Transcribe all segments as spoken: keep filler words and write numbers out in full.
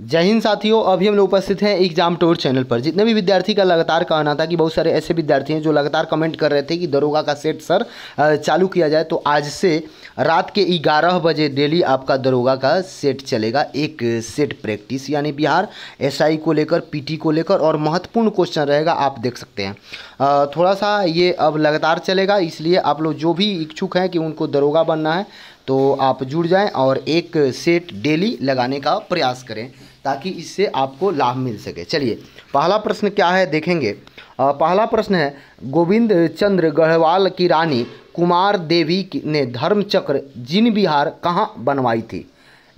जय हिंद साथियों, अभी हम लोग उपस्थित हैं एग्जाम टूर चैनल पर। जितने भी विद्यार्थी का लगातार कहना था कि बहुत सारे ऐसे विद्यार्थी हैं जो लगातार कमेंट कर रहे थे कि दरोगा का सेट सर चालू किया जाए, तो आज से रात के ग्यारह बजे डेली आपका दरोगा का सेट चलेगा। एक सेट प्रैक्टिस यानी बिहार एसआई को लेकर, पीटी को लेकर, और महत्वपूर्ण क्वेश्चन रहेगा। आप देख सकते हैं थोड़ा सा ये अब लगातार चलेगा, इसलिए आप लोग जो भी इच्छुक हैं कि उनको दरोगा बनना है तो आप जुड़ जाएं और एक सेट डेली लगाने का प्रयास करें ताकि इससे आपको लाभ मिल सके। चलिए पहला प्रश्न क्या है देखेंगे। पहला प्रश्न है, गोविंद चंद्र गढ़वाल की रानी कुमारदेवी ने धर्मचक्र जिन विहार कहाँ बनवाई थी?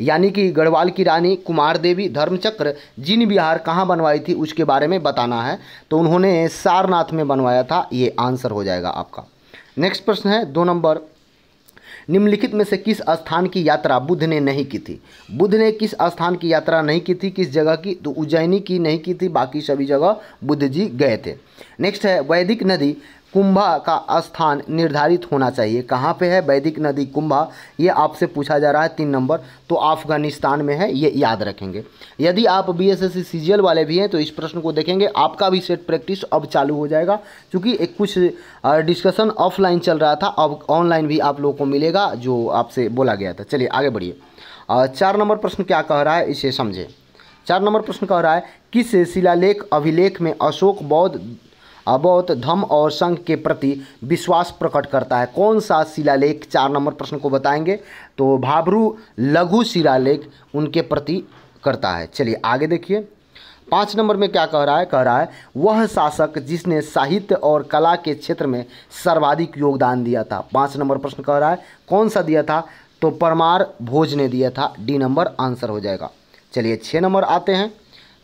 यानी कि गढ़वाल की रानी कुमारदेवी धर्मचक्र जिन विहार कहाँ बनवाई थी उसके बारे में बताना है। तो उन्होंने सारनाथ में बनवाया था, ये आंसर हो जाएगा आपका। नेक्स्ट प्रश्न है दो नंबर, निम्नलिखित में से किस स्थान की यात्रा बुद्ध ने नहीं की थी? बुद्ध ने किस स्थान की यात्रा नहीं की थी, किस जगह की? तो उज्जैनी की नहीं की थी, बाकी सभी जगह बुद्ध जी गए थे। नेक्स्ट है, वैदिक नदी कुंभा का स्थान निर्धारित होना चाहिए। कहाँ पे है वैदिक नदी कुंभा, ये आपसे पूछा जा रहा है तीन नंबर, तो अफगानिस्तान में है, ये याद रखेंगे। यदि आप बीएसएससी सीजीएल वाले भी हैं तो इस प्रश्न को देखेंगे, आपका भी सेट प्रैक्टिस अब चालू हो जाएगा, क्योंकि एक कुछ डिस्कशन ऑफलाइन चल रहा था, अब ऑनलाइन भी आप लोगों को मिलेगा जो आपसे बोला गया था। चलिए आगे बढ़िए। चार नंबर प्रश्न क्या कह रहा है इसे समझें। चार नंबर प्रश्न कह रहा है, किस शिलालेख अभिलेख में अशोक बौद्ध बौद्ध धम्म और संघ के प्रति विश्वास प्रकट करता है? कौन सा शिलालेख? चार नंबर प्रश्न को बताएंगे तो भाबरू लघु शिलालेख उनके प्रति करता है। चलिए आगे देखिए। पाँच नंबर में क्या कह रहा है? कह रहा है, वह शासक जिसने साहित्य और कला के क्षेत्र में सर्वाधिक योगदान दिया था। पाँच नंबर प्रश्न कह रहा है कौन सा दिया था, तो परमार भोज ने दिया था, डी नंबर आंसर हो जाएगा। चलिए छः नंबर आते हैं।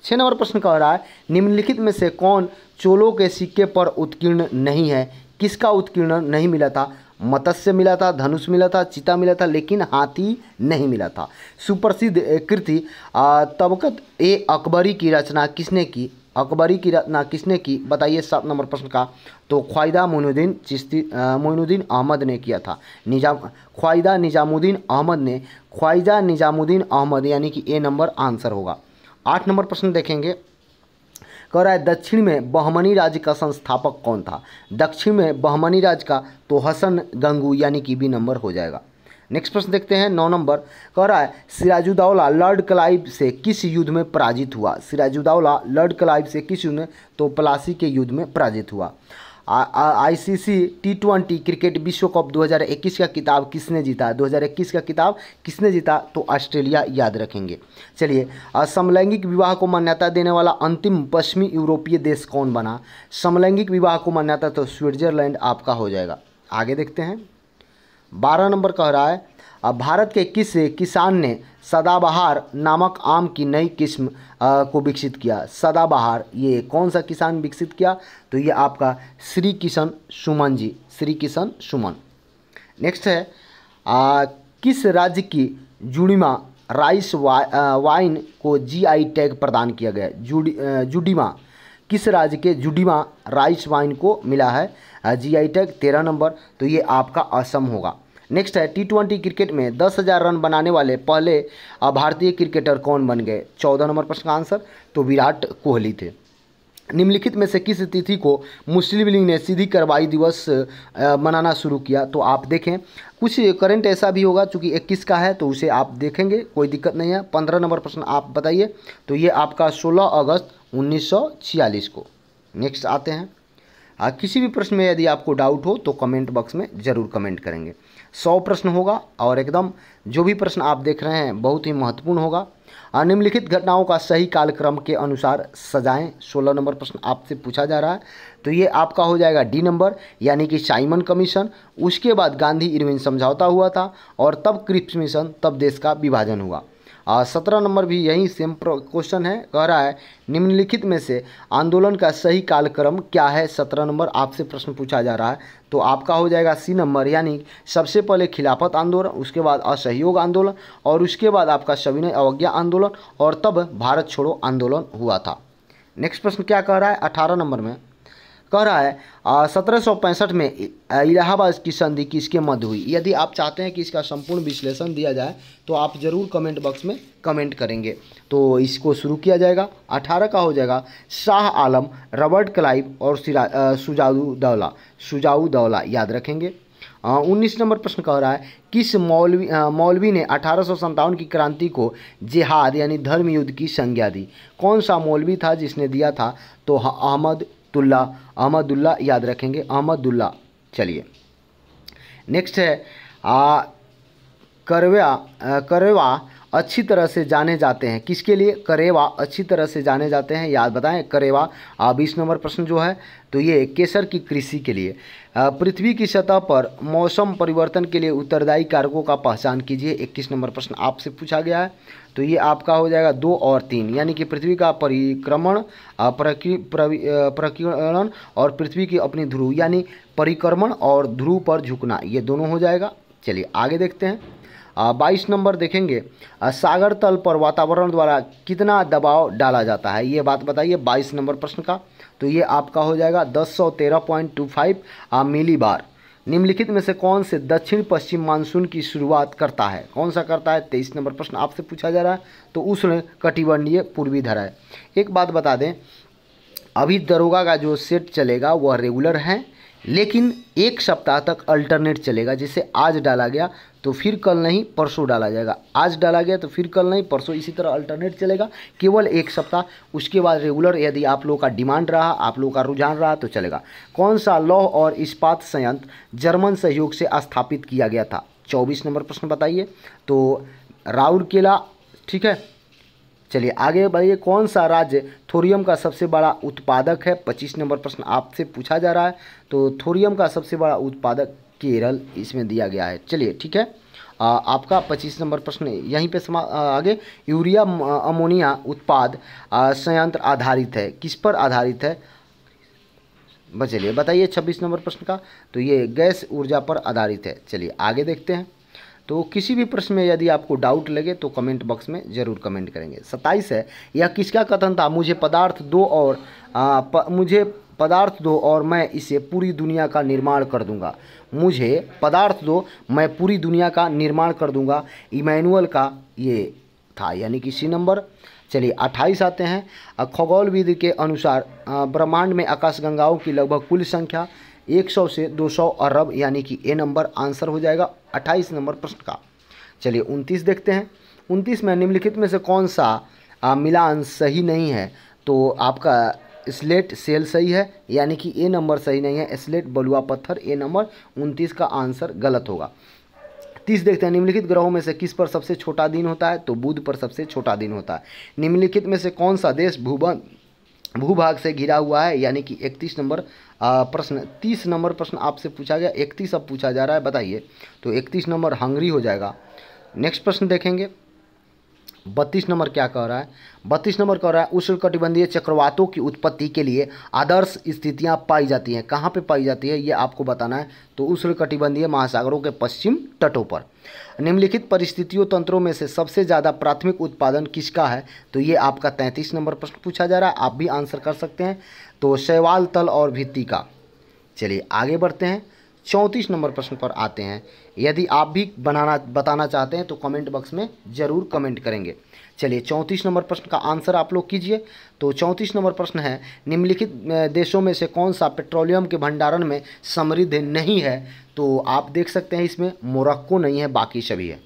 छः नंबर प्रश्न कह रहा है, निम्नलिखित में से कौन चोलों के सिक्के पर उत्कीर्ण नहीं है? किसका उत्कीर्ण नहीं मिला था? मत्स्य मिला था, धनुष मिला था, चीता मिला था, लेकिन हाथी नहीं मिला था। सुप्रसिद्ध कृति तबकत-ए-अकबरी की रचना किसने की? अकबरी की रचना किसने की बताइए। सात नंबर प्रश्न का, तो ख्वाजा मोइनुद्दीन चिश्ती मोइनुद्दीन अहमद ने किया था। निजाम ख्वाजा निजामुद्दीन अहमद ने ख्वाजा निजामुद्दीन अहमद यानी कि ए नंबर आंसर होगा। आठ नंबर प्रश्न देखेंगे, कह रहा है दक्षिण में बहमनी राज्य का संस्थापक कौन था? दक्षिण में बहमनी राज्य का, तो हसन गंगू यानी कि बी नंबर हो जाएगा। नेक्स्ट प्रश्न देखते हैं नौ नंबर, कह रहा है सिराजुद्दौला लॉर्ड क्लाइव से किस युद्ध में पराजित हुआ? सिराजुद्दौला लॉर्ड क्लाइव से किस युद्ध में, तो प्लासी के युद्ध में पराजित हुआ। आईसीसी टी ट्वेंटी क्रिकेट विश्व कप दो हज़ार इक्कीस का किताब किसने जीता? दो हज़ार इक्कीस का किताब किसने जीता, तो ऑस्ट्रेलिया याद रखेंगे। चलिए, समलैंगिक विवाह को मान्यता देने वाला अंतिम पश्चिमी यूरोपीय देश कौन बना? समलैंगिक विवाह को मान्यता, तो स्विट्जरलैंड आपका हो जाएगा। आगे देखते हैं। बारह नंबर कह रहा है, भारत के किस किसान ने सदाबहार नामक आम की नई किस्म को विकसित किया? सदाबहार, ये कौन सा किसान विकसित किया, तो ये आपका श्री किशन सुमन जी, श्री किशन सुमन। नेक्स्ट है, आ, किस राज्य की जुड़ीमा राइस वा, आ, वाइन को जीआई टैग प्रदान किया गया? जुडी जुडीमा, किस राज्य के जुडीमा राइस वाइन को मिला है जीआई टैग? तेरह नंबर, तो ये आपका असम होगा। नेक्स्ट है, टी ट्वेंटी क्रिकेट में दस हज़ार रन बनाने वाले पहले भारतीय क्रिकेटर कौन बन गए? चौदह नंबर प्रश्न का आंसर, तो विराट कोहली थे। निम्नलिखित में से किस तिथि को मुस्लिम लीग ने सीधी कार्रवाई दिवस मनाना शुरू किया? तो आप देखें, कुछ करंट ऐसा भी होगा चूँकि इक्कीस का है तो उसे आप देखेंगे, कोई दिक्कत नहीं है। पंद्रह नंबर प्रश्न आप बताइए, तो ये आपका सोलह अगस्त उन्नीस सौ छियालीस को। नेक्स्ट आते हैं। आ, किसी भी प्रश्न में यदि आपको डाउट हो तो कमेंट बॉक्स में ज़रूर कमेंट करेंगे। सौ प्रश्न होगा और एकदम जो भी प्रश्न आप देख रहे हैं बहुत ही महत्वपूर्ण होगा। निम्नलिखित घटनाओं का सही कालक्रम के अनुसार सजाएं। सोलह नंबर प्रश्न आपसे पूछा जा रहा है, तो ये आपका हो जाएगा डी नंबर, यानी कि साइमन कमीशन, उसके बाद गांधी इरविन समझौता हुआ था, और तब क्रिप्स मिशन, तब देश का विभाजन हुआ। सत्रह नंबर भी यही सेम क्वेश्चन है, कह रहा है निम्नलिखित में से आंदोलन का सही कालक्रम क्या है? सत्रह नंबर आपसे प्रश्न पूछा जा रहा है, तो आपका हो जाएगा सी नंबर, यानी सबसे पहले खिलाफत आंदोलन, उसके बाद असहयोग आंदोलन, और उसके बाद आपका सविनय अवज्ञा आंदोलन, और तब भारत छोड़ो आंदोलन हुआ था। नेक्स्ट प्रश्न क्या कह रहा है अठारह नंबर में, कह रहा है सत्रह सौ पैंसठ में इलाहाबाद की संधि किसके मध्य हुई। यदि आप चाहते हैं कि इसका संपूर्ण विश्लेषण दिया जाए तो आप ज़रूर कमेंट बॉक्स में कमेंट करेंगे। तो इसको शुरू किया जाएगा। अठारह का हो जाएगा शाह आलम, रॉबर्ट क्लाइव और सुजाउद्दौला सुजाउद्दौला याद रखेंगे। उन्नीस नंबर प्रश्न कह रहा है किस मौलवी मौलवी ने अठारह सौ सत्तावन की क्रांति को जिहाद यानी धर्म युद्ध की संज्ञा दी। कौन सा मौलवी था जिसने दिया था, तो अहमदुल्ला अहमदुल्ला याद रखेंगे, अहमदुल्ला। चलिए नेक्स्ट है आ, करवा करवा अच्छी तरह से जाने जाते हैं किसके लिए। करेवा अच्छी तरह से जाने जाते हैं, याद बताएं करेवा। बीस नंबर प्रश्न जो है तो ये केसर की कृषि के लिए। पृथ्वी की सतह पर मौसम परिवर्तन के लिए उत्तरदायी कारकों का पहचान कीजिए। इक्कीस नंबर प्रश्न आपसे पूछा गया है तो ये आपका हो जाएगा दो और तीन, यानी कि पृथ्वी का परिक्रमण प्रकीर्णन और पृथ्वी की अपनी ध्रुव यानी परिक्रमण और ध्रुव पर झुकना, ये दोनों हो जाएगा। चलिए आगे देखते हैं। बाईस नंबर देखेंगे सागर तल पर वातावरण द्वारा कितना दबाव डाला जाता है, ये बात बताइए बाईस नंबर प्रश्न का। तो ये आपका हो जाएगा दस सौ तेरह point two five millibar. निम्नलिखित में से कौन से दक्षिण पश्चिम मानसून की शुरुआत करता है, कौन सा करता है। तेईस नंबर प्रश्न आपसे पूछा जा रहा है तो उसने कटिबंधीय पूर्वी धारा है। एक बात बता दें, अभी दरोगा का जो सेट चलेगा वह रेगुलर है, लेकिन एक सप्ताह तक अल्टरनेट चलेगा। जैसे आज डाला गया तो फिर कल नहीं परसों डाला जाएगा, आज डाला गया तो फिर कल नहीं परसों, इसी तरह अल्टरनेट चलेगा केवल एक सप्ताह। उसके बाद रेगुलर यदि आप लोगों का डिमांड रहा, आप लोगों का रुझान रहा तो चलेगा। कौन सा लौह और इस्पात संयंत्र जर्मन सहयोग से स्थापित किया गया था। चौबीस नंबर प्रश्न बताइए तो राउरकेला, ठीक है। चलिए आगे बढ़िए। कौन सा राज्य थोरियम का सबसे बड़ा उत्पादक है। पच्चीस नंबर प्रश्न आपसे पूछा जा रहा है तो थोरियम का सबसे बड़ा उत्पादक केरल, इसमें दिया गया है। चलिए ठीक है, आ, आपका पच्चीस नंबर प्रश्न यहीं पे समा आगे। यूरिया अमोनिया उत्पाद संयंत्र आधारित है, किस पर आधारित है, चलिए बताइए। छब्बीस नंबर प्रश्न का तो ये गैस ऊर्जा पर आधारित है। चलिए आगे देखते हैं। तो किसी भी प्रश्न में यदि आपको डाउट लगे तो कमेंट बॉक्स में ज़रूर कमेंट करेंगे। सत्ताईस है, यह किसका कथन था, मुझे पदार्थ दो और आ, प, मुझे पदार्थ दो और मैं इसे पूरी दुनिया का निर्माण कर दूंगा। मुझे पदार्थ दो, मैं पूरी दुनिया का निर्माण कर दूंगा, इमैनुअल का ये था, यानी कि सी नंबर। चलिए अट्ठाईस आते हैं। खगोलविद के अनुसार ब्रह्मांड में आकाशगंगाओं की लगभग कुल संख्या सौ से दो सौ अरब, यानी कि ए नंबर आंसर हो जाएगा अट्ठाईस नंबर प्रश्न का। चलिए उनतीस देखते हैं। उनतीस में निम्नलिखित में से कौन सा मिलान सही नहीं है, तो आपका स्लेट सेल सही है, यानी कि ए नंबर सही नहीं है। स्लेट बलुआ पत्थर ए नंबर, उनतीस का आंसर गलत होगा। तीस देखते हैं। निम्नलिखित ग्रहों में से किस पर सबसे छोटा दिन होता है, तो बुध पर सबसे छोटा दिन होता है। निम्नलिखित में से कौन सा देश भूभाग भूभाग से घिरा हुआ है, यानी कि इकतीस नंबर प्रश्न। तीस नंबर प्रश्न आपसे पूछा गया, इकतीस अब पूछा जा रहा है, बताइए। तो इकतीस नंबर हंगरी हो जाएगा। नेक्स्ट प्रश्न देखेंगे। बत्तीस नंबर क्या कह रहा है, बत्तीस नंबर कह रहा है उष्णकटिबंधीय चक्रवातों की उत्पत्ति के लिए आदर्श स्थितियां पाई जाती हैं। कहाँ पे पाई जाती है ये आपको बताना है, तो उष्णकटिबंधीय महासागरों के पश्चिम तटों पर। निम्नलिखित परिस्थितियों तंत्रों में से सबसे ज़्यादा प्राथमिक उत्पादन किसका है, तो ये आपका तैंतीस नंबर प्रश्न पूछा जा रहा है, आप भी आंसर कर सकते हैं। तो शैवाल, तल और भित्ति का। चलिए आगे बढ़ते हैं। चौंतीस नंबर प्रश्न पर आते हैं। यदि आप भी बनाना बताना चाहते हैं तो कमेंट बॉक्स में ज़रूर कमेंट करेंगे। चलिए चौंतीस नंबर प्रश्न का आंसर आप लोग कीजिए। तो चौंतीस नंबर प्रश्न है, निम्नलिखित देशों में से कौन सा पेट्रोलियम के भंडारण में समृद्ध नहीं है, तो आप देख सकते हैं इसमें मोरक्को नहीं है, बाकी सभी है।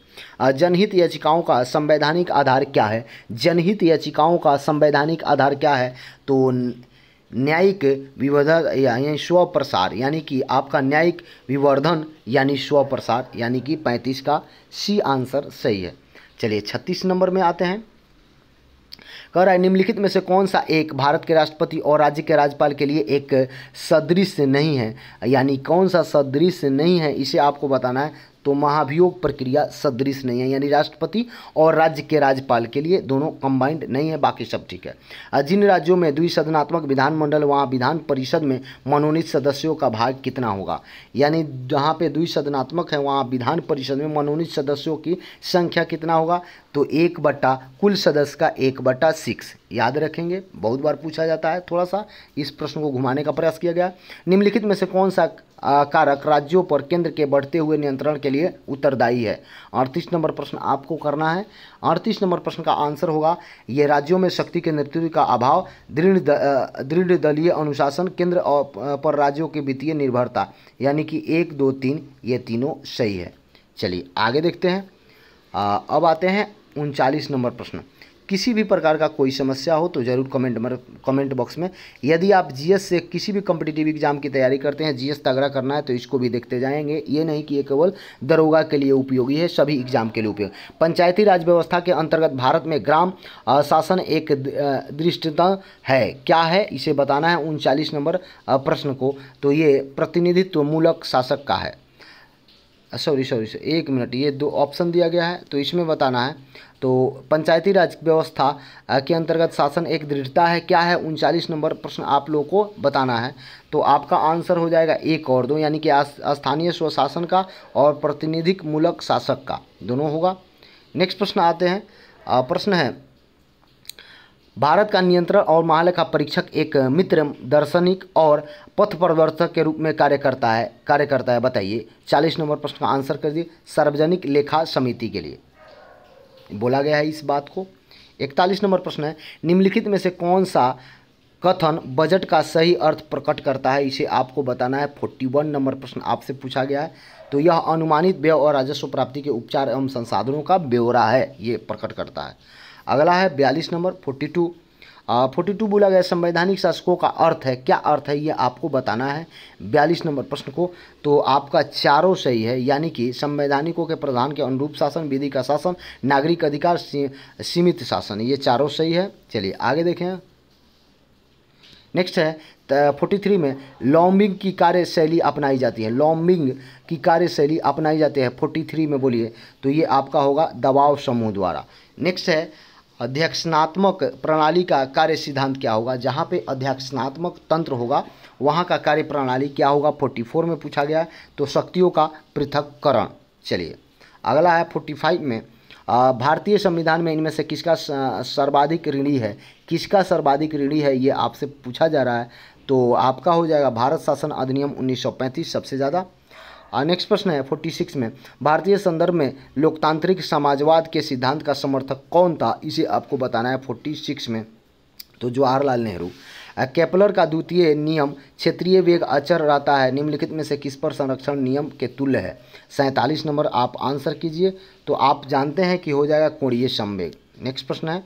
जनहित याचिकाओं का संवैधानिक आधार क्या है, जनहित याचिकाओं का संवैधानिक आधार क्या है, तो न्यायिक विवर्धन यानी स्वप्रसार, यानी कि आपका न्यायिक विवर्धन यानी स्वप्रसार, यानी कि पैंतीस का सी आंसर सही है। चलिए छत्तीस नंबर में आते हैं। कह रहा है निम्नलिखित में से कौन सा एक भारत के राष्ट्रपति और राज्य के राज्यपाल के लिए एक सदृश नहीं है, यानी कौन सा सदृश नहीं है इसे आपको बताना है। तो महाभियोग प्रक्रिया सदृश नहीं है, यानी राष्ट्रपति और राज्य के राज्यपाल के लिए दोनों कंबाइंड नहीं है, बाकी सब ठीक है। जिन राज्यों में द्विसदनात्मक विधानमंडल वहाँ विधान परिषद में मनोनीत सदस्यों का भाग कितना होगा, यानी जहाँ पे द्विसदनात्मक है वहाँ विधान परिषद में मनोनीत सदस्यों की संख्या कितना होगा, तो एक बट्टा कुल सदस्य का एक बट्टा सिक्स, याद रखेंगे, बहुत बार पूछा जाता है, थोड़ा सा इस प्रश्न को घुमाने का प्रयास किया गया। निम्नलिखित में से कौन सा कारक राज्यों पर केंद्र के बढ़ते हुए नियंत्रण के लिए उत्तरदायी है? अड़तीस नंबर प्रश्न आपको करना है। अड़तीस नंबर प्रश्न का आंसर होगा, ये राज्यों में शक्ति के नेतृत्व का अभाव, दृढ़ दृढ़ दलीय अनुशासन, केंद्र पर राज्यों की वित्तीय निर्भरता, यानी कि एक दो तीन ये तीनों सही है। चलिए आगे देखते हैं। अब आते हैं उनचालीस नंबर प्रश्न। किसी भी प्रकार का कोई समस्या हो तो जरूर कमेंट कमेंट बॉक्स में। यदि आप जीएस से किसी भी कॉम्पिटिटिव एग्जाम की तैयारी करते हैं, जीएस तगड़ा करना है तो इसको भी देखते जाएंगे। ये नहीं कि ये केवल दरोगा के लिए उपयोगी है, सभी एग्जाम के लिए उपयोगी। पंचायती राज व्यवस्था के अंतर्गत भारत में ग्राम शासन एक दृष्टांत है, क्या है इसे बताना है उनचालीस नंबर प्रश्न को। तो ये प्रतिनिधित्व मूलक शासक का है, सॉरी सॉरी एक मिनट, ये दो ऑप्शन दिया गया है तो इसमें बताना है। तो पंचायती राज व्यवस्था के अंतर्गत शासन एक दृढ़ता है, क्या है, उनचालीस नंबर प्रश्न आप लोगों को बताना है। तो आपका आंसर हो जाएगा एक और दो, यानी कि स्थानीय स्वशासन का और प्रतिनिधित्व मूलक शासक का, दोनों होगा। नेक्स्ट प्रश्न आते हैं। प्रश्न है, भारत का नियंत्रण और महालेखा परीक्षक एक मित्र, दार्शनिक और पथ प्रदर्शक के रूप में कार्य करता है कार्य करता है बताइए। चालीस नंबर प्रश्न का आंसर कर दिए, सार्वजनिक लेखा समिति के लिए बोला गया है इस बात को। इकतालीस नंबर प्रश्न है, निम्नलिखित में से कौन सा कथन बजट का सही अर्थ प्रकट करता है, इसे आपको बताना है। इकतालीस नंबर प्रश्न आपसे पूछा गया है, तो यह अनुमानित व्यय और राजस्व प्राप्ति के उपचार एवं संसाधनों का ब्यौरा है, ये प्रकट करता है। अगला है बयालीस नंबर बयालीस बयालीस बोला गया संवैधानिक शासकों का अर्थ है, क्या अर्थ है ये आपको बताना है बयालीस नंबर प्रश्न को। तो आपका चारों सही है, यानी कि संवैधानिकों के प्रधान के अनुरूप शासन, विधि का शासन, नागरिक अधिकार, सीमित शासन, ये चारों सही है। चलिए आगे देखें। नेक्स्ट है तैंतालीस में, लॉबिंग की कार्यशैली अपनाई जाती है, लॉबिंग की कार्यशैली अपनाई जाती है तैंतालीस में बोलिए, तो ये आपका होगा दबाव समूह द्वारा। नेक्स्ट है, अध्यक्षनात्मक प्रणाली का कार्य सिद्धांत क्या होगा, जहाँ पे अध्यक्षनात्मक तंत्र होगा वहाँ का कार्य प्रणाली क्या होगा, चौवालीस में पूछा गया, तो शक्तियों का पृथक्करण। चलिए अगला है पैंतालीस में, भारतीय संविधान में इनमें से किसका सर्वाधिक ऋणी है, किसका सर्वाधिक ऋणी है ये आपसे पूछा जा रहा है, तो आपका हो जाएगा भारत शासन अधिनियम उन्नीस सौ पैंतीस सबसे ज़्यादा। नेक्स्ट प्रश्न है छियालीस में, भारतीय संदर्भ में लोकतांत्रिक समाजवाद के सिद्धांत का समर्थक कौन था, इसे आपको बताना है छियालीस में, तो जवाहरलाल नेहरू। केपलर का द्वितीय नियम क्षेत्रीय वेग अचर रहता है, निम्नलिखित में से किस पर संरक्षण नियम के तुल्य है, सैंतालीस नंबर आप आंसर कीजिए, तो आप जानते हैं कि हो जाएगा कोणीय संवेग। नेक्स्ट प्रश्न है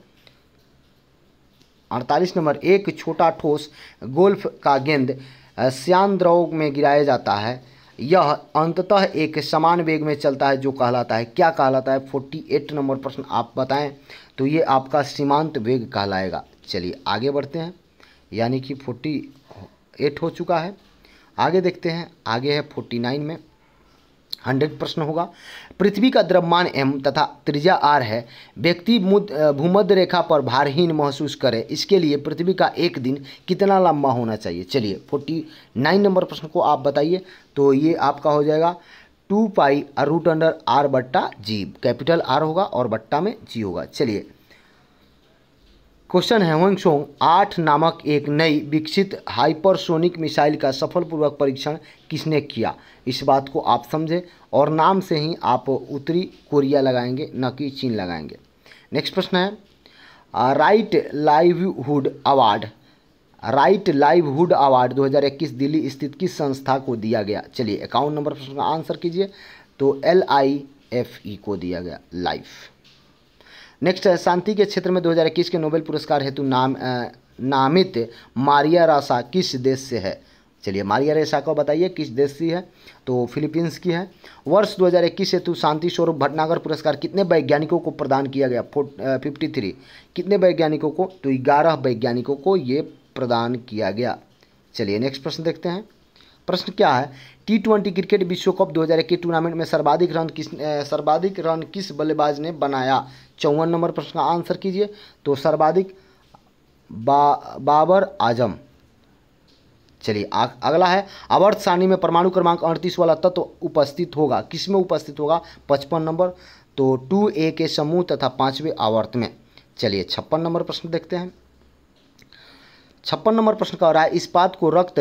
अड़तालीस नंबर, एक छोटा ठोस गोल्फ का गेंद श्यानद्रव में गिराया जाता है, यह अंततः एक समान वेग में चलता है जो कहलाता है, क्या कहलाता है, अड़तालीस नंबर प्रश्न आप बताएं, तो ये आपका सीमांत वेग कहलाएगा। चलिए आगे बढ़ते हैं, यानी कि अड़तालीस हो चुका है। आगे देखते हैं, आगे है उनचास में सौ प्रश्न होगा, पृथ्वी का द्रव्यमान एम तथा त्रिज्या आर है, व्यक्ति भूमध्य रेखा पर भारहीन महसूस करे, इसके लिए पृथ्वी का एक दिन कितना लंबा होना चाहिए। चलिए उनचास नंबर प्रश्न को आप बताइए, तो ये आपका हो जाएगा two pi root under R बट्टा जी, कैपिटल आर होगा और बट्टा में जी होगा। चलिए क्वेश्चन है होंगसोंग आठ नामक एक नई विकसित हाइपरसोनिक मिसाइल का सफलपूर्वक परीक्षण किसने किया, इस बात को आप समझें, और नाम से ही आप उत्तरी कोरिया लगाएंगे न कि चीन लगाएंगे। नेक्स्ट प्रश्न है, right livelihood award right livelihood award दो हज़ार इक्कीस दिल्ली स्थित किस संस्था को दिया गया। चलिए इक्यावन नंबर प्रश्न का आंसर कीजिए, तो एल आई एफ ई को दिया गया, लाइफ। नेक्स्ट है, शांति के क्षेत्र में दो हज़ार इक्कीस के नोबेल पुरस्कार हेतु नाम नामित मारिया रेसा किस देश से है। चलिए मारिया रेसा को बताइए किस देश से है, तो फिलीपींस की है। वर्ष दो हज़ार इक्कीस हेतु शांति स्वरूप भटनागर पुरस्कार कितने वैज्ञानिकों को प्रदान किया गया, तिरेपन कितने वैज्ञानिकों को, तो ग्यारह वैज्ञानिकों को ये प्रदान किया गया। चलिए नेक्स्ट प्रश्न देखते हैं, प्रश्न क्या है, टी ट्वेंटी क्रिकेट विश्व कप दो हज़ार इक्कीस टूर्नामेंट में सर्वाधिक रन किस सर्वाधिक रन किस बल्लेबाज ने बनाया? चौवन नंबर प्रश्न का आंसर कीजिए। तो सर्वाधिक बा, बाबर आजम। चलिए अगला है, आवर्त सारणी में परमाणु क्रमांक अड़तीस वाला तत्व उपस्थित होगा, किस में उपस्थित होगा? पचपन नंबर, तो टू ए के समूह तथा पाँचवें आवर्त में। चलिए छप्पन नंबर प्रश्न देखते हैं। छप्पन नंबर प्रश्न का हो रहा है, इस्पात को रक्त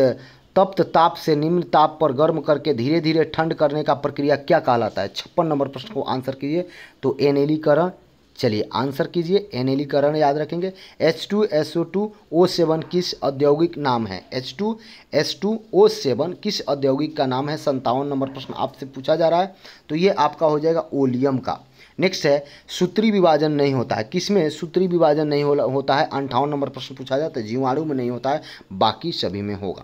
तप्त ताप से निम्न ताप पर गर्म करके धीरे धीरे ठंड करने का प्रक्रिया क्या कहलाता है? छप्पन नंबर प्रश्न को आंसर कीजिए। तो एनिलीकरण। चलिए आंसर कीजिए, एनिलीकरण याद रखेंगे। H two S O two O seven किस औद्योगिक नाम है? H two S two O seven किस औद्योगिक का नाम है? सत्तावन नंबर प्रश्न आपसे पूछा जा रहा है, तो ये आपका हो जाएगा ओलियम का। नेक्स्ट है, सूत्री विभाजन नहीं होता है, किसमें सूत्री विभाजन नहीं हो, होता है? अंठावन नंबर प्रश्न पूछा जाता है, जीवाणु में नहीं होता है, बाकी सभी में होगा।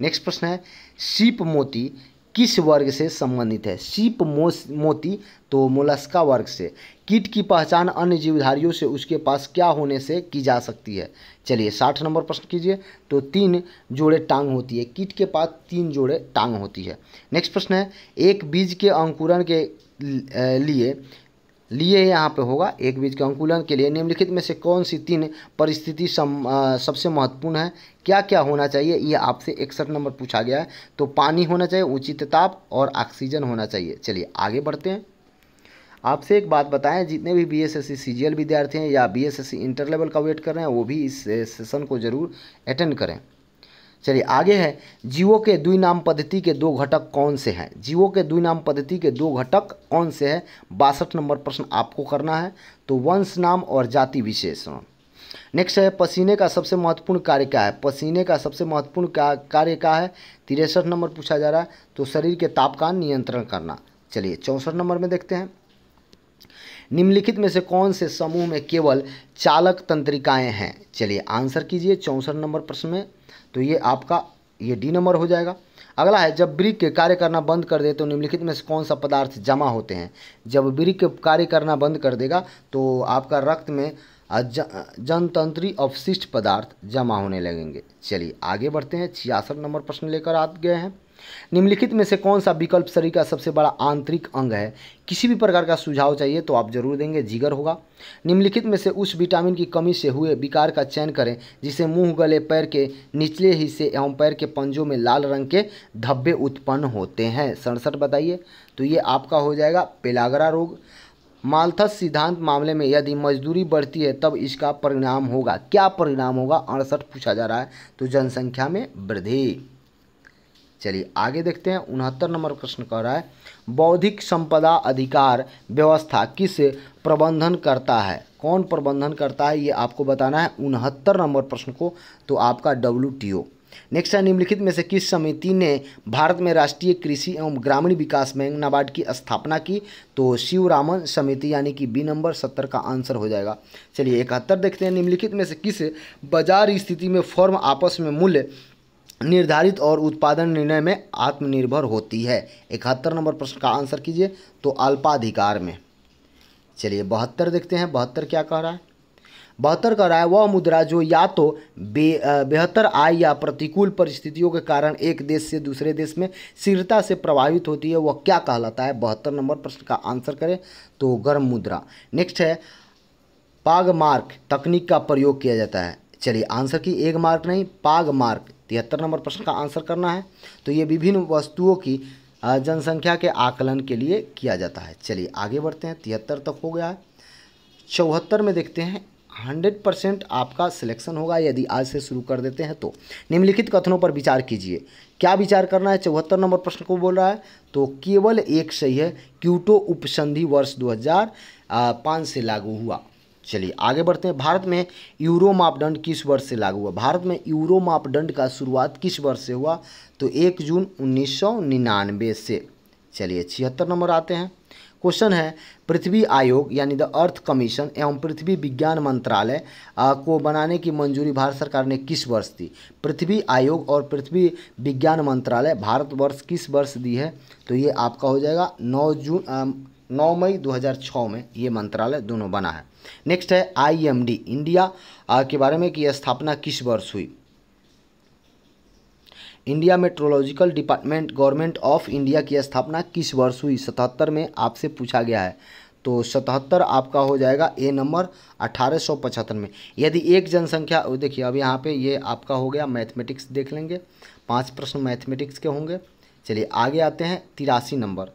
नेक्स्ट प्रश्न है, सीप मोती किस वर्ग से संबंधित है? सीप मोती तो मोलस्का वर्ग से। कीट की पहचान अन्य जीवधारियों से उसके पास क्या होने से की जा सकती है? चलिए साठ नंबर प्रश्न कीजिए। तो तीन जोड़े टांग होती है, कीट के पास तीन जोड़े टांग होती है। नेक्स्ट प्रश्न है, एक बीज के अंकुरण के लिए लिए यहाँ पे होगा, एक बीज के अंकुलन के लिए निम्नलिखित में से कौन सी तीन परिस्थिति सम, आ, सबसे महत्वपूर्ण है? क्या क्या होना चाहिए? ये आपसे इकसठ नंबर पूछा गया है। तो पानी होना चाहिए, उचित ताप और ऑक्सीजन होना चाहिए। चलिए आगे बढ़ते हैं। आपसे एक बात बताएं, जितने भी B S S C C G L विद्यार्थी हैं या B S S C inter level का वेट कर रहे हैं, वो भी इस सेशन को जरूर अटेंड करें। चलिए आगे है, जीवों के द्वि नाम पद्धति के दो घटक कौन से हैं? जीवों के द्वि नाम पद्धति के दो घटक कौन से हैं? बासठ नंबर प्रश्न आपको करना है। तो वंश नाम और जाति विशेषण। नेक्स्ट है, पसीने का सबसे महत्वपूर्ण कार्य क्या है? पसीने का सबसे महत्वपूर्ण कार्य क्या है? तिरसठ नंबर पूछा जा रहा है, तो शरीर के ताप का नियंत्रण करना। चलिए चौंसठ नंबर में देखते हैं, निम्नलिखित में से कौन से समूह में केवल चालक तंत्रिकाएं हैं? चलिए आंसर कीजिए चौंसठ नंबर प्रश्न में, तो ये आपका ये डी नंबर हो जाएगा। अगला है, जब ब्रिक के कार्य करना बंद कर दे तो निम्नलिखित में से कौन सा पदार्थ जमा होते हैं? जब ब्रिक के कार्य करना बंद कर देगा तो आपका रक्त में जनतंत्री अवशिष्ट पदार्थ जमा होने लगेंगे। चलिए आगे बढ़ते हैं, छियासठ नंबर प्रश्न लेकर आ गए हैं। निम्नलिखित में से कौन सा विकल्प शरीर का सबसे बड़ा आंतरिक अंग है? किसी भी प्रकार का सुझाव चाहिए तो आप जरूर देंगे, जिगर होगा। निम्नलिखित में से उस विटामिन की कमी से हुए विकार का चयन करें जिसे मुंह, गले, पैर के निचले हिस्से एवं पैर के पंजों में लाल रंग के धब्बे उत्पन्न होते हैं। सड़सठ बताइए, तो ये आपका हो जाएगा पेलागरा रोग। माल्थस सिद्धांत मामले में यदि मजदूरी बढ़ती है तब इसका परिणाम होगा, क्या परिणाम होगा? अड़सठ पूछा जा रहा है, तो जनसंख्या में वृद्धि। चलिए आगे देखते हैं, उनहत्तर नंबर प्रश्न कह रहा है, बौद्धिक संपदा अधिकार व्यवस्था किस प्रबंधन करता है? कौन प्रबंधन करता है, ये आपको बताना है उनहत्तर नंबर प्रश्न को, तो आपका डब्ल्यू टी ओ। नेक्स्ट है, निम्नलिखित में से किस समिति ने भारत में राष्ट्रीय कृषि एवं ग्रामीण विकास बैंक नाबार्ड की स्थापना की? तो शिवरामन समिति, यानी कि बी नंबर, सत्तर का आंसर हो जाएगा। चलिए इकहत्तर देखते हैं, निम्नलिखित में से किस बाजार स्थिति में फर्म आपस में मूल्य निर्धारित और उत्पादन निर्णय में आत्मनिर्भर होती है? इकहत्तर नंबर प्रश्न का आंसर कीजिए, तो अल्पाधिकार में। चलिए बहत्तर देखते हैं, बहत्तर क्या कह रहा है? बहत्तर कह रहा है, वह मुद्रा जो या तो बे बेहतर आय या प्रतिकूल परिस्थितियों के कारण एक देश से दूसरे देश में शीघ्रता से प्रभावित होती है, वह क्या कहलाता है? बहत्तर नंबर प्रश्न का आंसर करें, तो गर्म मुद्रा। नेक्स्ट है, पागमार्क तकनीक का प्रयोग किया जाता है। चलिए आंसर की एक मार्क नहीं, पागमार्क। तिहत्तर नंबर प्रश्न का आंसर करना है, तो ये विभिन्न वस्तुओं की जनसंख्या के आकलन के लिए किया जाता है। चलिए आगे बढ़ते हैं, तिहत्तर तक हो गया है। चौहत्तर में देखते हैं, हंड्रेड परसेंट आपका सिलेक्शन होगा यदि आज से शुरू कर देते हैं तो। निम्नलिखित कथनों पर विचार कीजिए, क्या विचार करना है? चौहत्तर नंबर प्रश्न को बोल रहा है, तो केवल एक सही है, क्योटो उपसंधि वर्ष दो हज़ार पाँच से लागू हुआ। चलिए आगे बढ़ते हैं, भारत में यूरो मापदंड किस वर्ष से लागू हुआ? भारत में यूरो मापदंड का शुरुआत किस वर्ष से हुआ? तो एक जून उन्नीस सौ निन्यानवे से। चलिए छिहत्तर नंबर आते हैं, क्वेश्चन है, पृथ्वी आयोग यानी द अर्थ कमीशन एवं पृथ्वी विज्ञान मंत्रालय को बनाने की मंजूरी भारत सरकार ने किस वर्ष दी? पृथ्वी आयोग और पृथ्वी विज्ञान मंत्रालय भारतवर्ष किस वर्ष दी है? तो ये आपका हो जाएगा नौ जून नौ मई दो हज़ार छह में ये मंत्रालय दोनों बना है। नेक्स्ट है, आईएमडी इंडिया के बारे में की स्थापना किस वर्ष हुई? India meteorological department government of India की स्थापना किस वर्ष हुई? सतहत्तर में आपसे पूछा गया है, तो सतहत्तर आपका हो जाएगा ए नंबर। अठारह सौ पचहत्तर में यदि एक जनसंख्या, देखिए अब यहाँ पे ये आपका हो गया मैथमेटिक्स, देख लेंगे पांच प्रश्न मैथमेटिक्स के होंगे। चलिए आगे आते हैं तिरासी नंबर।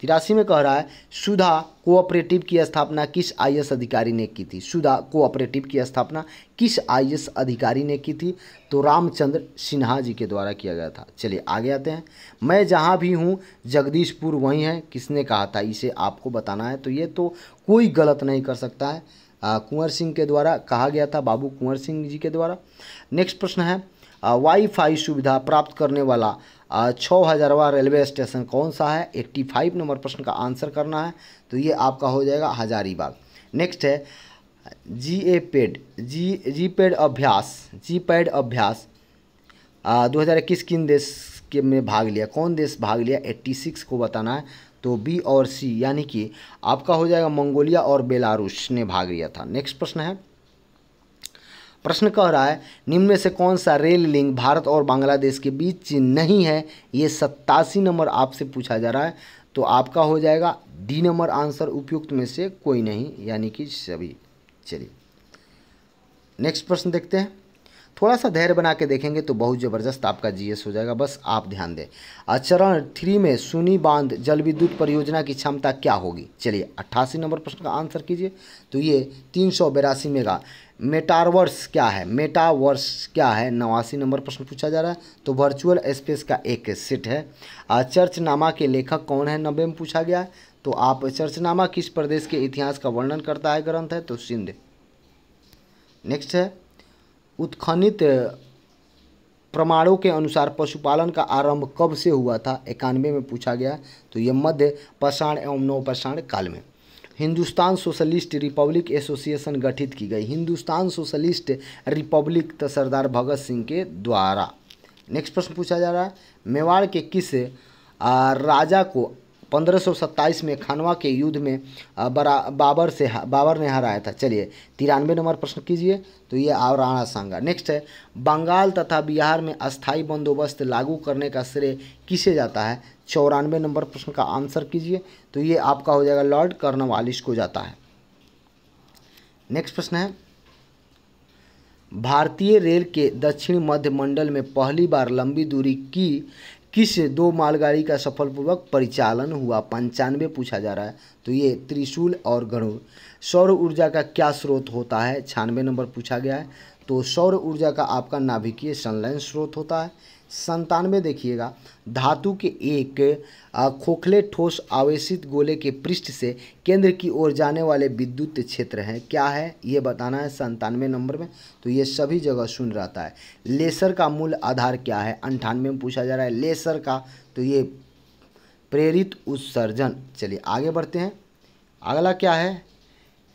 तिरासी में कह रहा है सुधा कोऑपरेटिव की स्थापना किस आईएएस अधिकारी ने की थी? सुधा कोऑपरेटिव की स्थापना किस आईएएस अधिकारी ने की थी? तो रामचंद्र सिन्हा जी के द्वारा किया गया था। चलिए आगे आते हैं। मैं जहां भी हूं जगदीशपुर वहीं है, किसने कहा था? इसे आपको बताना है, तो ये तो कोई गलत नहीं कर सकता है। कुंवर सिंह के द्वारा कहा गया था, बाबू कुंवर सिंह जी के द्वारा। नेक्स्ट प्रश्न है वाईफाई सुविधा प्राप्त करने वाला छः हजारवा रेलवे स्टेशन कौन सा है? पचासी नंबर प्रश्न का आंसर करना है, तो ये आपका हो जाएगा हजारीबाग। नेक्स्ट है जी ए पेड जी जी पेड अभ्यास जी पैड अभ्यास दो हज़ार इक्कीस किन देश के में भाग लिया, कौन देश भाग लिया? छियासी को बताना है, तो बी और सी यानी कि आपका हो जाएगा मंगोलिया और बेलारूस ने भाग लिया था। नेक्स्ट प्रश्न है, प्रश्न कह रहा है निम्न में से कौन सा रेल लिंक भारत और बांग्लादेश के बीच नहीं है? ये सत्तासी नंबर आपसे पूछा जा रहा है, तो आपका हो जाएगा डी नंबर आंसर, उपयुक्त में से कोई नहीं यानी कि सभी। चलिए नेक्स्ट प्रश्न देखते हैं, थोड़ा सा धैर्य बना के देखेंगे तो बहुत ज़बरदस्त आपका जीएस हो जाएगा, बस आप ध्यान दें। चरण थ्री में सुनी बांध जल विद्युत परियोजना की क्षमता क्या होगी? चलिए अट्ठासी नंबर प्रश्न का आंसर कीजिए, तो ये तीन सौ बेरासी मेगा। मेटावर्स क्या है? मेटावर्स क्या है? नवासी नंबर प्रश्न पूछा जा रहा है, तो वर्चुअल स्पेस का एक सेट है। चर्चनामा के लेखक कौन है? नब्बे में पूछा गया है, तो आप चर्चनामा किस प्रदेश के इतिहास का वर्णन करता है ग्रंथ है, तो सिंध। नेक्स्ट है उत्खनित प्रमाणों के अनुसार पशुपालन का आरंभ कब से हुआ था? इक्यानवे में पूछा गया, तो ये मध्य पाषाण एवं नवपाषाण काल में। हिंदुस्तान सोशलिस्ट रिपब्लिक एसोसिएशन गठित की गई, हिंदुस्तान सोशलिस्ट रिपब्लिक तो सरदार भगत सिंह के द्वारा। नेक्स्ट प्रश्न पूछा जा रहा है मेवाड़ के किस राजा को पंद्रह सौ सत्ताईस में खानवा के युद्ध में बरा बाबर से बाबर ने हराया था? चलिए तिरानवे नंबर प्रश्न कीजिए, तो ये और राणा सांगा। नेक्स्ट है बंगाल तथा बिहार में अस्थायी बंदोबस्त लागू करने का श्रेय किसे जाता है? चौरानवे नंबर प्रश्न का आंसर कीजिए, तो ये आपका हो जाएगा लॉर्ड कर्नवालिस को जाता है। नेक्स्ट प्रश्न है भारतीय रेल के दक्षिण मध्य मंडल में पहली बार लंबी दूरी की किस दो मालगाड़ी का सफलपूर्वक परिचालन हुआ? पंचानवे पूछा जा रहा है, तो ये त्रिशूल और गरुड़। सौर ऊर्जा का क्या स्रोत होता है? छियानवे नंबर पूछा गया है, तो सौर ऊर्जा का आपका नाभिकीय संलयन स्रोत होता है। संतानवे देखिएगा धातु के एक खोखले ठोस आवेशित गोले के पृष्ठ से केंद्र की ओर जाने वाले विद्युत क्षेत्र हैं, क्या है ये बताना है संतानवे नंबर में, तो ये सभी जगह शून्य रहता है। लेसर का मूल आधार क्या है? अंठानवे में पूछा जा रहा है लेसर का, तो ये प्रेरित उत्सर्जन। चलिए आगे बढ़ते हैं, अगला क्या है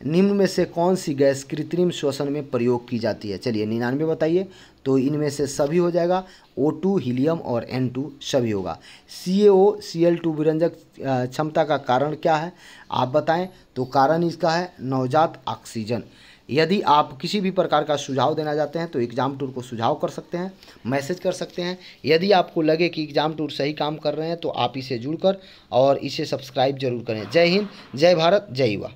निम्न में से कौन सी गैस कृत्रिम श्वसन में प्रयोग की जाती है? चलिए निन्यानवे बताइए, तो इनमें से सभी हो जाएगा ओ टू हीलियम और एन टू सभी होगा। सी ए ओ सी एल टू विरंजक क्षमता का कारण क्या है आप बताएं, तो कारण इसका है नवजात ऑक्सीजन। यदि आप किसी भी प्रकार का सुझाव देना चाहते हैं तो एग्जाम टूर को सुझाव कर सकते हैं, मैसेज कर सकते हैं। यदि आपको लगे कि एग्जाम टूर सही काम कर रहे हैं तो आप इसे जुड़कर और इसे सब्सक्राइब जरूर करें। जय हिंद, जय भारत, जय युवा।